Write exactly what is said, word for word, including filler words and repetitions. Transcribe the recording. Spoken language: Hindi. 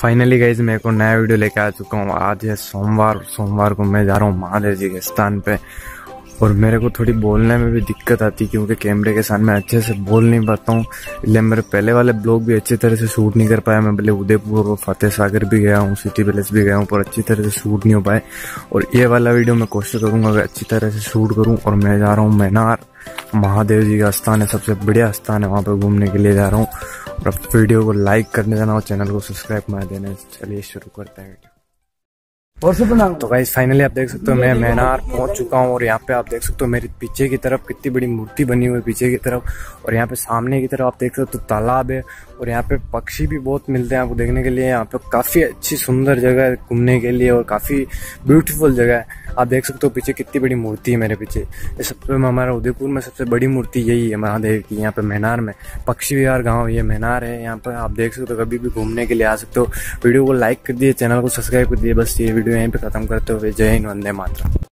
फाइनली गाइज मैं को नया वीडियो लेके आ चुका हूँ। आज है सोमवार। सोमवार को मैं जा रहा हूँ महादेव जी के स्थान पे और मेरे को थोड़ी बोलने में भी दिक्कत आती क्योंकि कैमरे के सामने मैं अच्छे से बोल नहीं पाता हूँ, इसलिए मेरे पहले वाले ब्लॉग भी अच्छी तरह से शूट नहीं कर पाया। मैं पहले उदयपुर और फतेह सागर भी गया हूँ, सिटी पैलेस भी गया हूँ पर अच्छी तरह से शूट नहीं हो पाए। और ये वाला वीडियो मैं कोशिश करूँगा कि अच्छी तरह से शूट करूँ। और मैं जा रहा हूँ मैनार, महादेव जी का स्थान है, सबसे बढ़िया स्थान है, वहाँ पर घूमने के लिए जा रहा हूँ। और वीडियो को लाइक करने देना और चैनल को सब्सक्राइब मार देना। चलिए शुरू करते हैं वीडियो। और तो गाइस फाइनली आप देख सकते हो मैं मैनार पहुंच चुका हूं। और यहां पे आप देख सकते हो मेरे पीछे की तरफ कितनी बड़ी मूर्ति बनी हुई है पीछे की तरफ। और यहां पे सामने की तरफ आप देख सकते हो तालाब है और यहां पे पक्षी भी बहुत मिलते हैं आपको देखने के लिए। यहाँ पे काफी अच्छी सुंदर जगह है घूमने के लिए और काफी ब्यूटीफुल जगह है। आप देख सकते हो पीछे कितनी बड़ी मूर्ति है मेरे पीछे। इस सबसे हमारा उदयपुर में सबसे बड़ी मूर्ति यही है महादेव की। यहाँ पे मैनार में पक्षी विहार गाँव ये मैनार है, यहाँ पर आप देख सकते हो, कभी भी घूमने के लिए आ सकते हो। वीडियो को लाइक कर दिए, चैनल को सब्सक्राइब कर दिए। बस ये वीडियो यहीं पे खत्म करते हुए जय हिंद, वंदे मातरम।